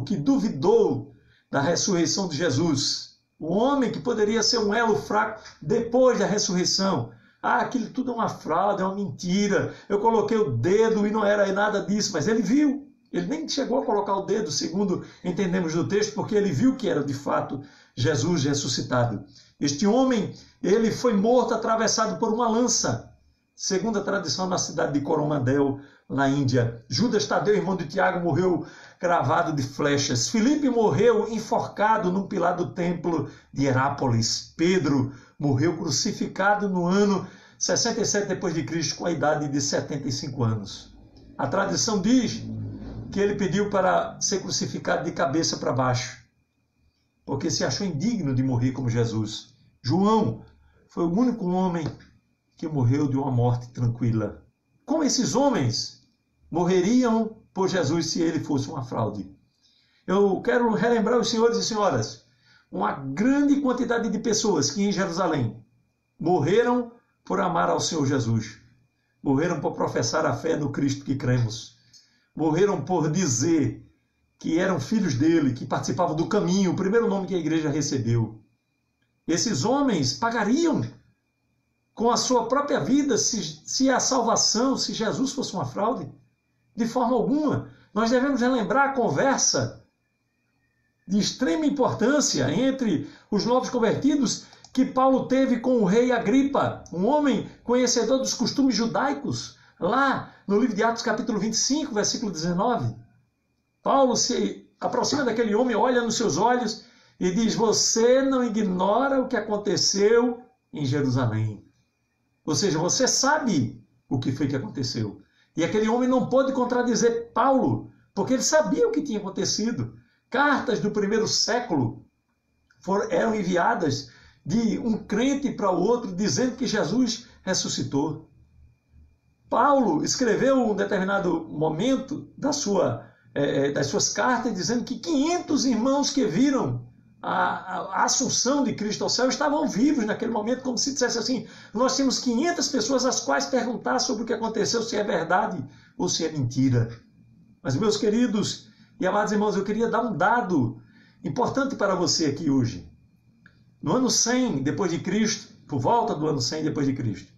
que duvidou da ressurreição de Jesus, o homem que poderia ser um elo fraco depois da ressurreição. Ah, aquilo tudo é uma fraude, é uma mentira. Eu coloquei o dedo e não era nada disso. Mas ele viu. Ele nem chegou a colocar o dedo, segundo entendemos do texto, porque ele viu que era de fato Jesus ressuscitado. Este homem, ele foi morto atravessado por uma lança, segundo a tradição, na cidade de Coromandel, na Índia. Judas Tadeu, irmão de Tiago, morreu cravado de flechas. Filipe morreu enforcado num pilar do templo de Herápolis. Pedro morreu crucificado no ano 67 d.C., com a idade de 75 anos. A tradição diz que ele pediu para ser crucificado de cabeça para baixo, porque se achou indigno de morrer como Jesus. João foi o único homem que morreu de uma morte tranquila. Como esses homens morreriam por Jesus se ele fosse uma fraude? Eu quero relembrar os senhores e senhoras, uma grande quantidade de pessoas que em Jerusalém morreram por amar ao Senhor Jesus. Morreram por professar a fé no Cristo que cremos. Morreram por dizer que eram filhos dele, que participavam do caminho, o primeiro nome que a igreja recebeu. Esses homens pagariam com a sua própria vida se a salvação, se Jesus fosse uma fraude. De forma alguma. Nós devemos relembrar a conversa de extrema importância entre os novos convertidos que Paulo teve com o rei Agripa, um homem conhecedor dos costumes judaicos, lá no livro de Atos capítulo 25, versículo 19. Paulo se aproxima daquele homem, olha nos seus olhos e diz: você não ignora o que aconteceu em Jerusalém. Ou seja, você sabe o que foi que aconteceu. E aquele homem não pôde contradizer Paulo, porque ele sabia o que tinha acontecido. Cartas do primeiro século eram enviadas de um crente para o outro, dizendo que Jesus ressuscitou. Paulo escreveu um determinado momento das suas cartas, dizendo que 500 irmãos que viram a assunção de Cristo ao céu estavam vivos naquele momento, como se dissesse assim: nós temos 500 pessoas às quais perguntar sobre o que aconteceu, se é verdade ou se é mentira. Mas, meus queridos e amados irmãos, eu queria dar um dado importante para você aqui hoje. No ano 100 depois de Cristo, por volta do ano 100 depois de Cristo,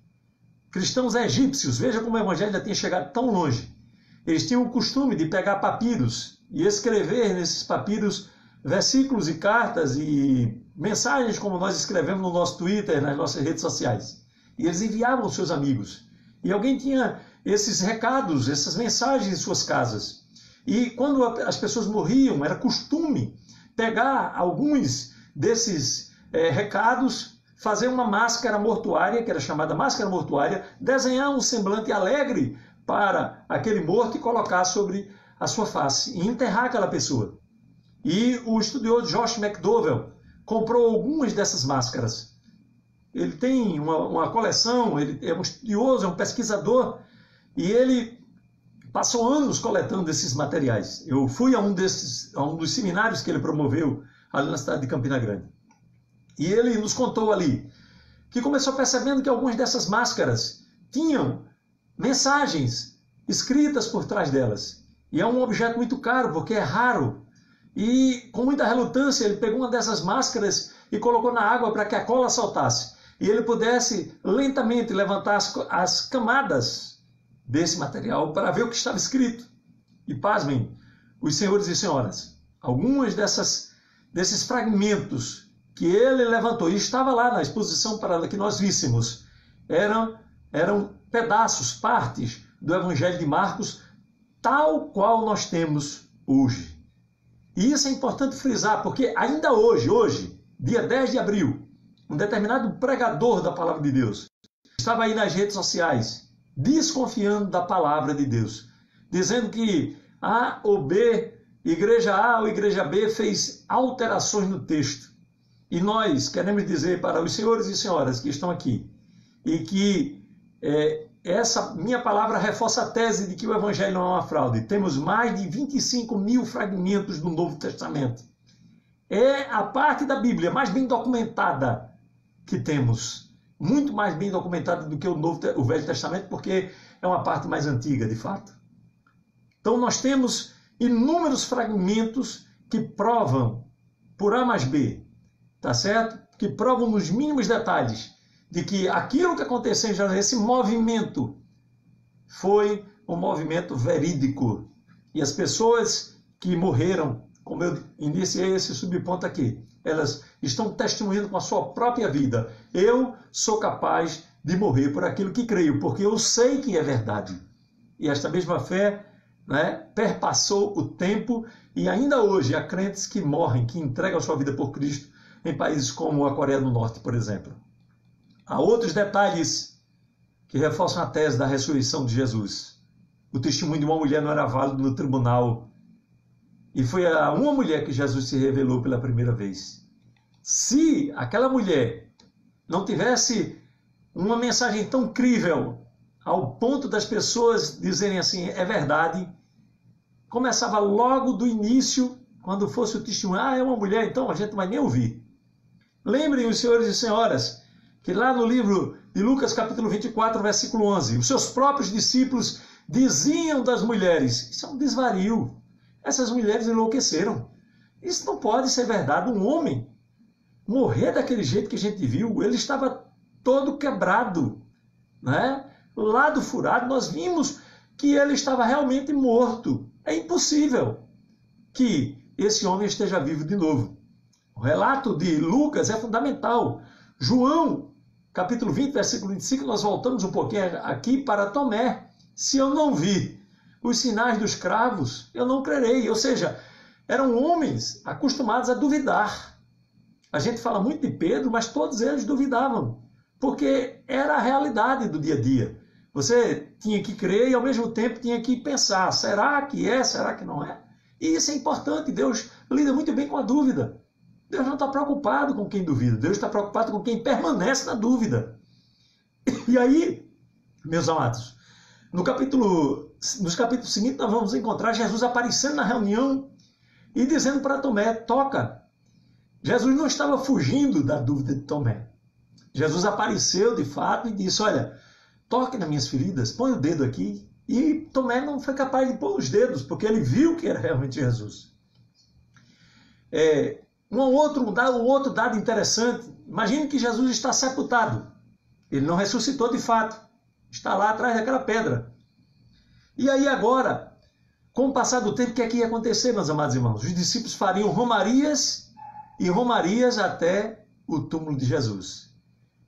cristãos egípcios, veja como o evangelho já tinha chegado tão longe, eles tinham o costume de pegar papiros e escrever nesses papiros versículos e cartas e mensagens, como nós escrevemos no nosso Twitter, nas nossas redes sociais. E eles enviavam aos seus amigos. E alguém tinha esses recados, essas mensagens em suas casas. E quando as pessoas morriam, era costume pegar alguns desses recados, fazer uma máscara mortuária, que era chamada máscara mortuária, desenhar um semblante alegre para aquele morto e colocar sobre a sua face, e enterrar aquela pessoa. E o estudioso Josh McDowell comprou algumas dessas máscaras. Ele tem uma coleção, ele é um estudioso, é um pesquisador, e ele passou anos coletando esses materiais. Eu fui a um dos seminários que ele promoveu ali na cidade de Campina Grande. E ele nos contou ali que começou percebendo que algumas dessas máscaras tinham mensagens escritas por trás delas. E é um objeto muito caro, porque é raro. E com muita relutância ele pegou uma dessas máscaras e colocou na água para que a cola saltasse. E ele pudesse lentamente levantar as camadas desse material para ver o que estava escrito. E pasmem, os senhores e senhoras, algumas desses fragmentos que ele levantou e estava lá na exposição para que nós víssemos, eram pedaços, partes do Evangelho de Marcos, tal qual nós temos hoje. E isso é importante frisar, porque ainda hoje, dia 10 de abril, um determinado pregador da Palavra de Deus estava aí nas redes sociais, desconfiando da Palavra de Deus, dizendo que A ou B, igreja A ou igreja B, fez alterações no texto. E nós queremos dizer para os senhores e senhoras que estão aqui, e que essa minha palavra reforça a tese de que o Evangelho não é uma fraude. Temos mais de 25 mil fragmentos do Novo Testamento. É a parte da Bíblia mais bem documentada que temos. Muito mais bem documentada do que o Velho Testamento, porque é uma parte mais antiga, de fato. Então nós temos inúmeros fragmentos que provam, por A mais B, tá certo? Que provam nos mínimos detalhes de que aquilo que aconteceu em Jerusalém, esse movimento, foi um movimento verídico. E as pessoas que morreram, como eu iniciei esse subponto aqui, elas estão testemunhando com a sua própria vida. Eu sou capaz de morrer por aquilo que creio, porque eu sei que é verdade. E esta mesma fé, né, perpassou o tempo e ainda hoje há crentes que morrem, que entregam a sua vida por Cristo em países como a Coreia do Norte, por exemplo. Há outros detalhes que reforçam a tese da ressurreição de Jesus. O testemunho de uma mulher não era válido no tribunal. E foi a uma mulher que Jesus se revelou pela primeira vez. Se aquela mulher não tivesse uma mensagem tão crível, ao ponto das pessoas dizerem assim, é verdade, começava logo do início, quando fosse o testemunho, ah, é uma mulher, então a gente não vai nem ouvir. Lembrem os senhores e senhoras, que lá no livro de Lucas, capítulo 24, versículo 11, os seus próprios discípulos diziam das mulheres, isso é um desvario. Essas mulheres enlouqueceram. Isso não pode ser verdade. Um homem morrer daquele jeito que a gente viu, ele estava todo quebrado, né? Lá do furado, nós vimos que ele estava realmente morto. É impossível que esse homem esteja vivo de novo. O relato de Lucas é fundamental. João, capítulo 20, versículo 25, nós voltamos um pouquinho aqui para Tomé. Se eu não vi os sinais dos cravos, eu não crerei. Ou seja, eram homens acostumados a duvidar. A gente fala muito de Pedro, mas todos eles duvidavam, porque era a realidade do dia a dia. Você tinha que crer e, ao mesmo tempo, tinha que pensar, será que é, será que não é? E isso é importante, Deus lida muito bem com a dúvida. Deus não está preocupado com quem duvida, Deus está preocupado com quem permanece na dúvida. E aí, meus amados, nos capítulos seguintes nós vamos encontrar Jesus aparecendo na reunião e dizendo para Tomé, toca. Jesus não estava fugindo da dúvida de Tomé. Jesus apareceu de fato e disse, olha, toque nas minhas feridas, põe o dedo aqui. E Tomé não foi capaz de pôr os dedos, porque ele viu que era realmente Jesus. Um outro dado interessante, imagine que Jesus está sepultado. Ele não ressuscitou de fato. Está lá atrás daquela pedra. E aí agora, com o passar do tempo, o que é que ia acontecer, meus amados irmãos? Os discípulos fariam romarias e romarias até o túmulo de Jesus.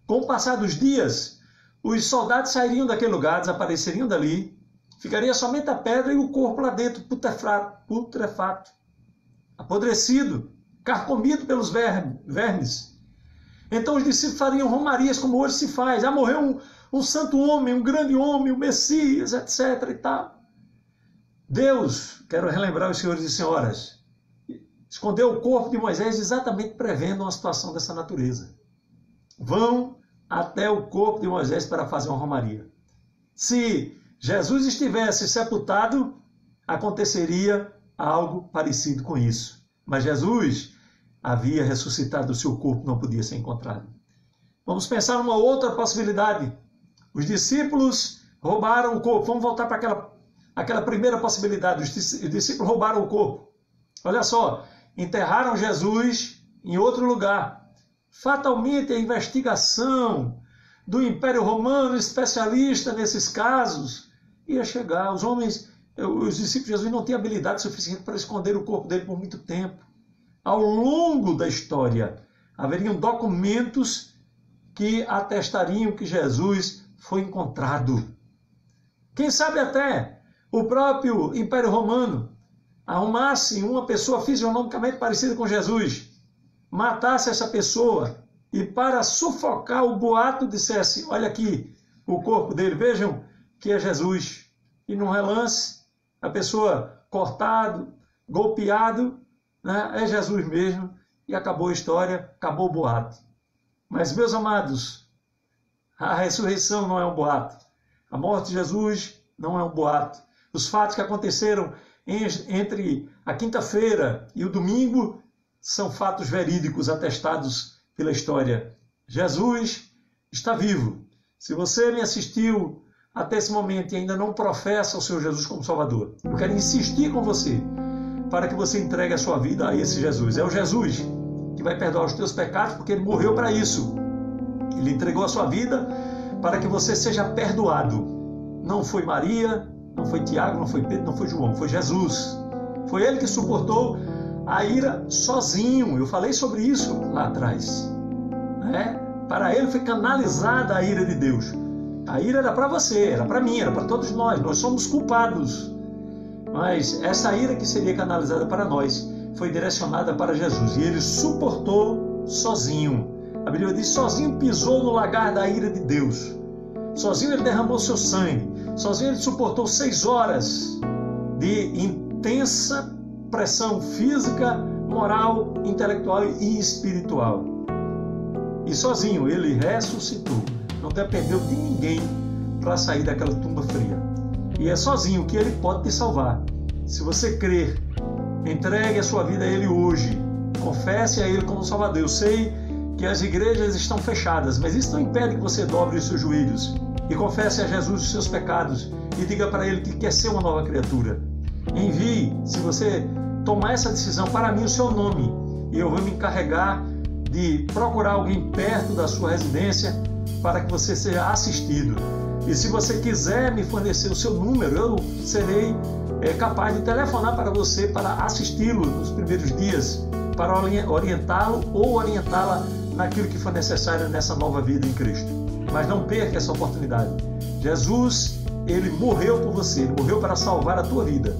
Com o passar dos dias, os soldados sairiam daquele lugar, desapareceriam dali, ficaria somente a pedra e o corpo lá dentro, putrefato, apodrecido, carcomido pelos vermes. Então os discípulos fariam romarias, como hoje se faz. Ah, morreu um santo homem, um grande homem, o Messias, etc. e tal. Deus, quero relembrar os senhores e senhoras, escondeu o corpo de Moisés exatamente prevendo uma situação dessa natureza. Vão até o corpo de Moisés para fazer uma romaria. Se Jesus estivesse sepultado, aconteceria algo parecido com isso. Mas Jesus havia ressuscitado, o seu corpo não podia ser encontrado. Vamos pensar numa outra possibilidade. Os discípulos roubaram o corpo. Vamos voltar para aquela primeira possibilidade. Os discípulos roubaram o corpo. Olha só, enterraram Jesus em outro lugar. Fatalmente, a investigação do Império Romano, especialista nesses casos, ia chegar. Os discípulos de Jesus não tinham habilidade suficiente para esconder o corpo dele por muito tempo. Ao longo da história, haveriam documentos que atestariam que Jesus foi encontrado. Quem sabe até o próprio Império Romano arrumasse uma pessoa fisionomicamente parecida com Jesus, matasse essa pessoa e, para sufocar o boato, dissesse, olha aqui o corpo dele, vejam que é Jesus. E num relance, a pessoa cortado, golpeado, né? É Jesus mesmo, e acabou a história, acabou o boato. Mas, meus amados, a ressurreição não é um boato. A morte de Jesus não é um boato. Os fatos que aconteceram entre a quinta-feira e o domingo são fatos verídicos, atestados pela história. Jesus está vivo. Se você me assistiu até esse momento e ainda não professa o Senhor Jesus como Salvador, eu quero insistir com você para que você entregue a sua vida a esse Jesus. É o Jesus que vai perdoar os teus pecados, porque ele morreu para isso. Ele entregou a sua vida para que você seja perdoado. Não foi Maria, não foi Tiago, não foi Pedro, não foi João, foi Jesus. Foi ele que suportou a ira sozinho. Eu falei sobre isso lá atrás. Né? Para ele foi canalizada a ira de Deus. A ira era para você, era para mim, era para todos nós. Nós somos culpados. Mas essa ira que seria canalizada para nós foi direcionada para Jesus. E ele suportou sozinho. A Bíblia diz, sozinho pisou no lagar da ira de Deus. Sozinho ele derramou seu sangue. Sozinho ele suportou 6 horas de intensa pressão física, moral, intelectual e espiritual. E sozinho ele ressuscitou. Não dependeu de ninguém para sair daquela tumba fria. E é sozinho que ele pode te salvar. Se você crer, entregue a sua vida a ele hoje. Confesse a ele como Salvador. Eu sei que as igrejas estão fechadas, mas isso não impede que você dobre os seus joelhos e confesse a Jesus os seus pecados e diga para ele que quer ser uma nova criatura. Envie, se você tomar essa decisão, para mim o seu nome, e eu vou me encarregar de procurar alguém perto da sua residência para que você seja assistido. E se você quiser me fornecer o seu número, eu serei capaz de telefonar para você para assisti-lo nos primeiros dias, para orientá-lo ou orientá-la naquilo que for necessário nessa nova vida em Cristo. Mas não perca essa oportunidade. Jesus, ele morreu por você, ele morreu para salvar a tua vida.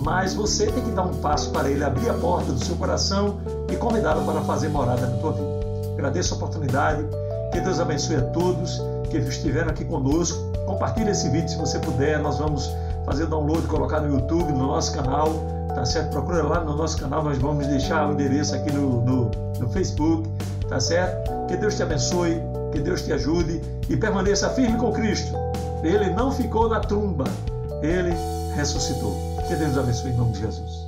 Mas você tem que dar um passo para ele, abrir a porta do seu coração e convidá-lo para fazer morada na tua vida. Agradeço a oportunidade, que Deus abençoe a todos que estiveram aqui conosco. Compartilhe esse vídeo se você puder, nós vamos fazer download, colocar no YouTube, no nosso canal, tá certo? Procura lá no nosso canal, nós vamos deixar o endereço aqui no Facebook, tá certo? Que Deus te abençoe, que Deus te ajude e permaneça firme com Cristo. Ele não ficou na tumba, ele ressuscitou. Que Deus abençoe em nome de Jesus.